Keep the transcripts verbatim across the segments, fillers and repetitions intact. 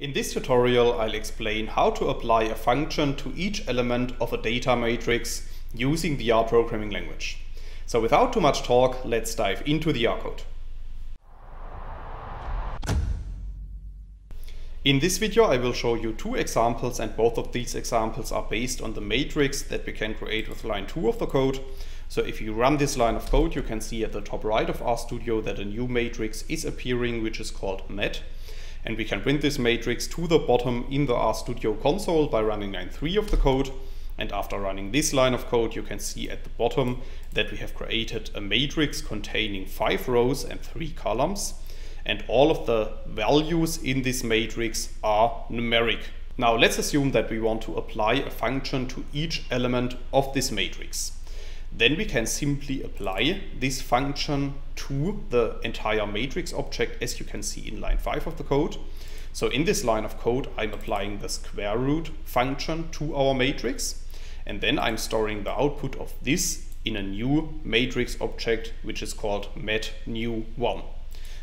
In this tutorial, I'll explain how to apply a function to each element of a data matrix using the R programming language. So without too much talk, let's dive into the R code. In this video, I will show you two examples, and both of these examples are based on the matrix that we can create with line two of the code. So if you run this line of code, you can see at the top right of RStudio that a new matrix is appearing, which is called Met. And we can print this matrix to the bottom in the RStudio console by running line three of the code. And after running this line of code, you can see at the bottom that we have created a matrix containing five rows and three columns. And all of the values in this matrix are numeric. Now let's assume that we want to apply a function to each element of this matrix. Then we can simply apply this function to the entire matrix object, as you can see in line five of the code. So in this line of code, I'm applying the square root function to our matrix, and then I'm storing the output of this in a new matrix object, which is called Met new one.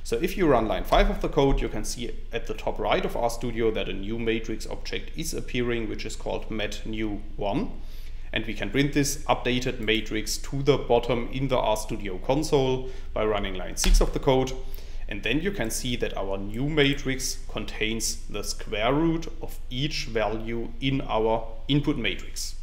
So if you run line five of the code, you can see at the top right of RStudio that a new matrix object is appearing, which is called Met new one. And we can print this updated matrix to the bottom in the RStudio console by running line six of the code. And then you can see that our new matrix contains the square root of each value in our input matrix.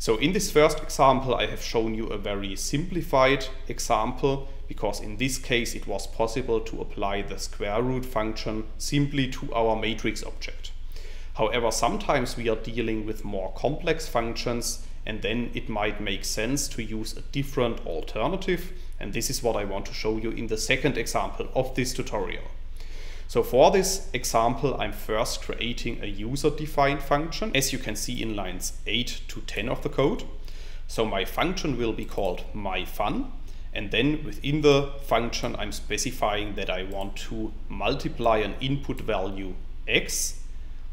So in this first example, I have shown you a very simplified example, because in this case it was possible to apply the square root function simply to our matrix object. However, sometimes we are dealing with more complex functions, and then it might make sense to use a different alternative. And this is what I want to show you in the second example of this tutorial. So for this example, I'm first creating a user-defined function, as you can see in lines eight to ten of the code. So my function will be called myFun. And then within the function, I'm specifying that I want to multiply an input value x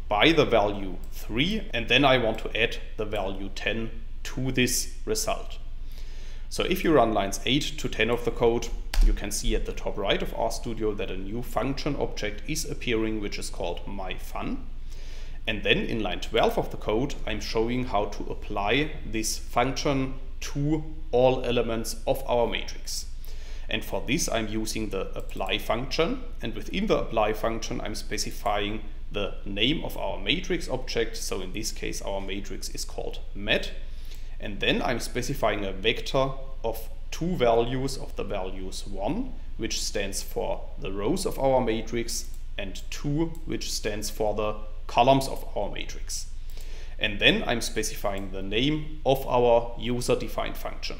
by the value three, and then I want to add the value ten to this result. So if you run lines eight to ten of the code, you can see at the top right of RStudio that a new function object is appearing, which is called myFun. And then in line twelve of the code, I'm showing how to apply this function to all elements of our matrix. And for this, I'm using the apply function, and within the apply function, I'm specifying the name of our matrix object. So in this case, our matrix is called Met. And then I'm specifying a vector of two values of the values one, which stands for the rows of our matrix, and two, which stands for the columns of our matrix. And then I'm specifying the name of our user-defined function.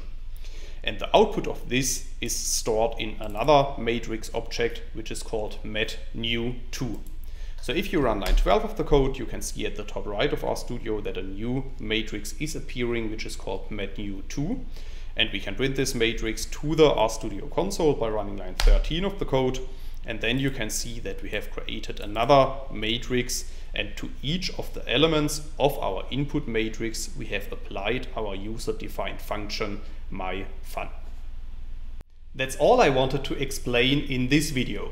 And the output of this is stored in another matrix object, which is called Met new two. So if you run line twelve of the code, you can see at the top right of RStudio that a new matrix is appearing, which is called Met new two. And we can print this matrix to the RStudio console by running line thirteen of the code. And then you can see that we have created another matrix, and to each of the elements of our input matrix, we have applied our user-defined function myFun. That's all I wanted to explain in this video.